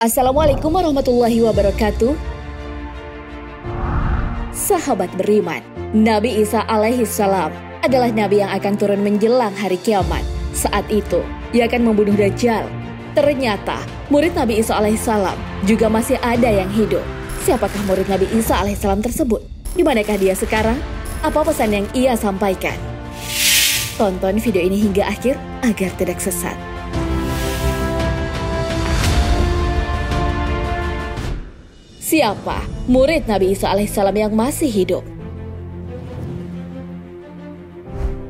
Assalamualaikum warahmatullahi wabarakatuh. Sahabat beriman, Nabi Isa alaihi salam adalah nabi yang akan turun menjelang hari kiamat. Saat itu, ia akan membunuh Dajjal. Ternyata, murid Nabi Isa alaihi salam juga masih ada yang hidup. Siapakah murid Nabi Isa alaihi salam tersebut? Di manakah dia sekarang? Apa pesan yang ia sampaikan? Tonton video ini hingga akhir agar tidak sesat. Siapa murid Nabi Isa alaihissalam yang masih hidup?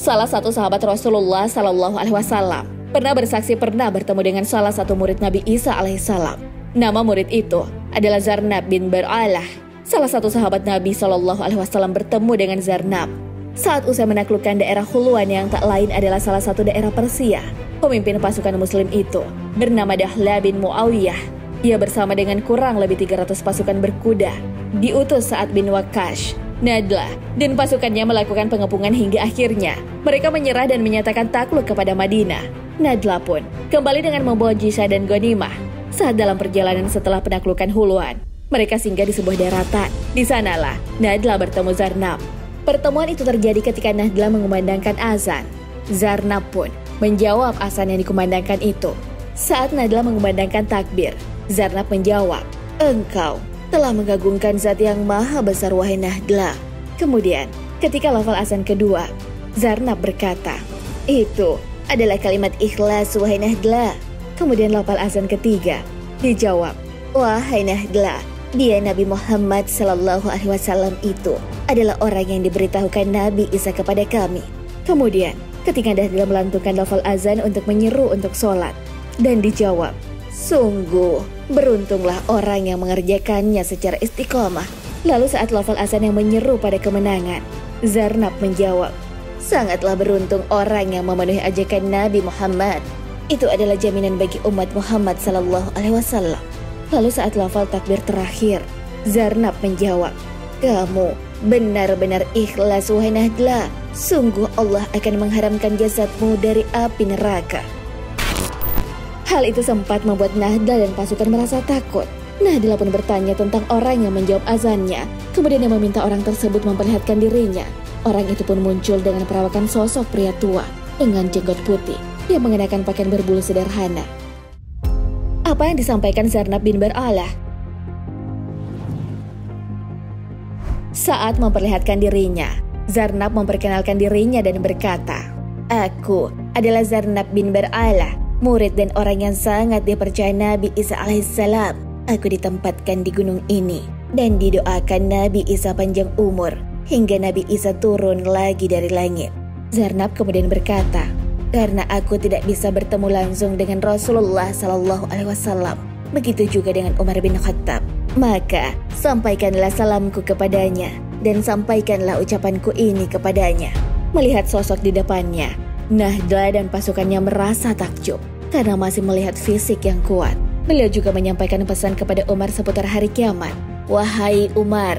Salah satu sahabat Rasulullah Shallallahu alaihi wasallam pernah bersaksi pernah bertemu dengan salah satu murid Nabi Isa alaihissalam. Nama murid itu adalah Zarnab bin Barthala. Salah satu sahabat Nabi Shallallahu alaihi wasallam bertemu dengan Zarnab saat usai menaklukkan daerah Hulwan yang tak lain adalah salah satu daerah Persia. Pemimpin pasukan Muslim itu bernama Nahdlah bin Mu'awiyah. Ia bersama dengan kurang lebih 300 pasukan berkuda diutus Sa'd bin Waqqas, Nahdlah dan pasukannya melakukan pengepungan hingga akhirnya mereka menyerah dan menyatakan takluk kepada Madinah. Nahdlah pun kembali dengan membawa jisa dan ghanimah. Saat dalam perjalanan setelah penaklukan Hulwan, mereka singgah di sebuah daratan. Di sanalah Nahdlah bertemu Zarnab. Pertemuan itu terjadi ketika Nahdlah mengumandangkan azan. Zarnab pun menjawab azan yang dikumandangkan itu. Saat Nahdlah mengumandangkan takbir, Zarnab menjawab, "Engkau telah mengagungkan zat yang maha besar wahai Nahdlah." Kemudian ketika lafal azan kedua, Zarnab berkata, "Itu adalah kalimat ikhlas wahai Nahdlah." Kemudian lafal azan ketiga, dijawab, "Wahai Nahdlah, dia Nabi Muhammad Shallallahu alaihi wasallam itu adalah orang yang diberitahukan Nabi Isa kepada kami." Kemudian ketika Nahdlah melantunkan lafal azan untuk menyeru untuk sholat, dan dijawab, "Sungguh beruntunglah orang yang mengerjakannya secara istiqomah." Lalu saat lafal azan yang menyeru pada kemenangan, Zarnab menjawab, "Sangatlah beruntung orang yang memenuhi ajakan Nabi Muhammad. Itu adalah jaminan bagi umat Muhammad Shallallahu alaihi wasallam." Lalu saat lafal takbir terakhir, Zarnab menjawab, "Kamu benar-benar ikhlas wahai Nahdlah. Sungguh Allah akan mengharamkan jasadmu dari api neraka." Hal itu sempat membuat Nahdlah dan pasukan merasa takut. Nahdlah pun bertanya tentang orang yang menjawab azannya. Kemudian dia meminta orang tersebut memperlihatkan dirinya. Orang itu pun muncul dengan perawakan sosok pria tua dengan jenggot putih yang mengenakan pakaian berbulu sederhana. Apa yang disampaikan Zarnab bin Barthala? Saat memperlihatkan dirinya, Zarnab memperkenalkan dirinya dan berkata, "Aku adalah Zarnab bin Barthala, murid dan orang yang sangat dipercaya Nabi Isa alaihissalam. Aku ditempatkan di gunung ini dan didoakan Nabi Isa panjang umur hingga Nabi Isa turun lagi dari langit." Zarnab kemudian berkata, "Karena aku tidak bisa bertemu langsung dengan Rasulullah Shallallahu alaihi wasallam, begitu juga dengan Umar bin Khattab, maka sampaikanlah salamku kepadanya dan sampaikanlah ucapanku ini kepadanya." Melihat sosok di depannya, Nahdlah dan pasukannya merasa takjub karena masih melihat fisik yang kuat. Beliau juga menyampaikan pesan kepada Umar seputar hari kiamat. "Wahai Umar,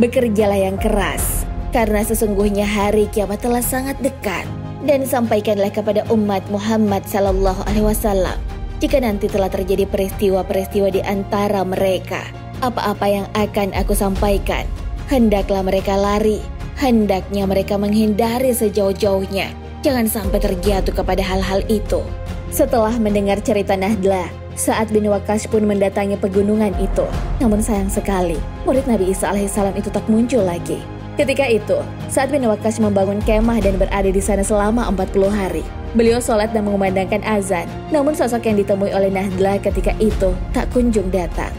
bekerjalah yang keras karena sesungguhnya hari kiamat telah sangat dekat, dan sampaikanlah kepada umat Muhammad Shallallahu alaihi wasallam jika nanti telah terjadi peristiwa-peristiwa di antara mereka, apa-apa yang akan aku sampaikan, hendaklah mereka lari, hendaknya mereka menghindari sejauh-jauhnya. Jangan sampai terjatuh kepada hal-hal itu." Setelah mendengar cerita Nahdlah, Sa'd bin Waqqas pun mendatangi pegunungan itu. Namun sayang sekali, murid Nabi Isa alaihissalam itu tak muncul lagi. Ketika itu, Sa'd bin Waqqas membangun kemah dan berada di sana selama 40 hari. Beliau sholat dan mengumandangkan azan, namun sosok yang ditemui oleh Nahdlah ketika itu tak kunjung datang.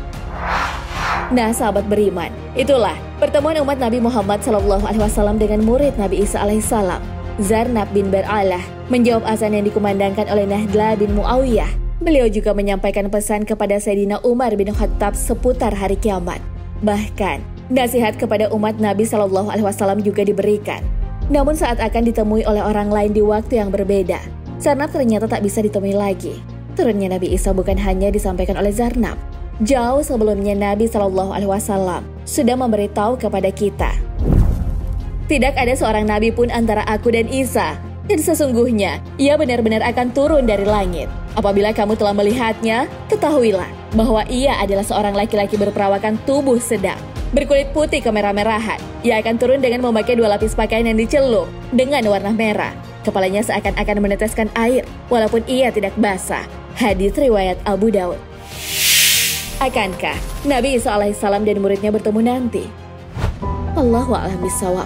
Nah, sahabat beriman, itulah pertemuan umat Nabi Muhammad SAW dengan murid Nabi Isa alaihissalam. Zarnab bin Barthala menjawab azan yang dikumandangkan oleh Nahdlah bin Mu'awiyah. Beliau juga menyampaikan pesan kepada Sayyidina Umar bin Khattab seputar hari kiamat. Bahkan, nasihat kepada umat Nabi Shallallahu alaihi wasallam juga diberikan. Namun saat akan ditemui oleh orang lain di waktu yang berbeda, Zarnab ternyata tak bisa ditemui lagi. Turunnya Nabi Isa bukan hanya disampaikan oleh Zarnab. Jauh sebelumnya Nabi Shallallahu alaihi wasallam sudah memberitahu kepada kita, "Tidak ada seorang nabi pun antara aku dan Isa. mungkin sesungguhnya ia benar-benar akan turun dari langit. Apabila kamu telah melihatnya, ketahuilah bahwa ia adalah seorang laki-laki berperawakan tubuh sedang, berkulit putih kemerah-merahan. Ia akan turun dengan memakai dua lapis pakaian yang dicelup dengan warna merah. Kepalanya seakan-akan meneteskan air, walaupun ia tidak basah. Hadis riwayat Abu Daud. Akankah Nabi Isa alaihissalam dan muridnya bertemu nanti? Allahu a'lam bishawab.